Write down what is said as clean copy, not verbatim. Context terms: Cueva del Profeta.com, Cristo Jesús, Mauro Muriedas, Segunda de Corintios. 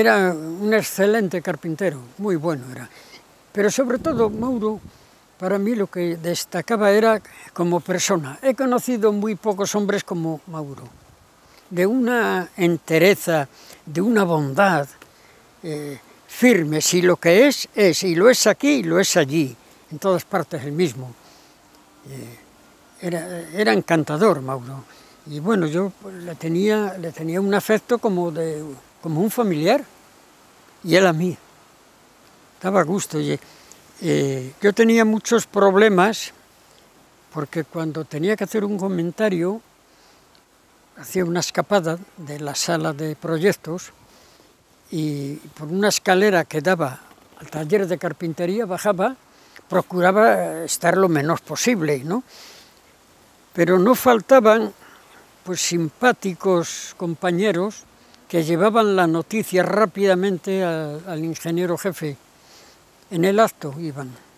Era un excelente carpintero, muy bueno era. Pero sobre todo, Mauro, para mí lo que destacaba era como persona. He conocido muy pocos hombres como Mauro, de una entereza, de una bondad firme. Si lo que es, y lo es aquí y lo es allí, en todas partes el mismo. Era encantador, Mauro. Y bueno, yo le tenía un afecto como un familiar, y él a mí. Daba gusto. Yo tenía muchos problemas, porque cuando tenía que hacer un comentario, hacía una escapada de la sala de proyectos, y por una escalera que daba al taller de carpintería, bajaba, procuraba estar lo menos posible, ¿no? Pero no faltaban, pues, simpáticos compañeros que llevaban la noticia rápidamente al ingeniero jefe. En el acto iban.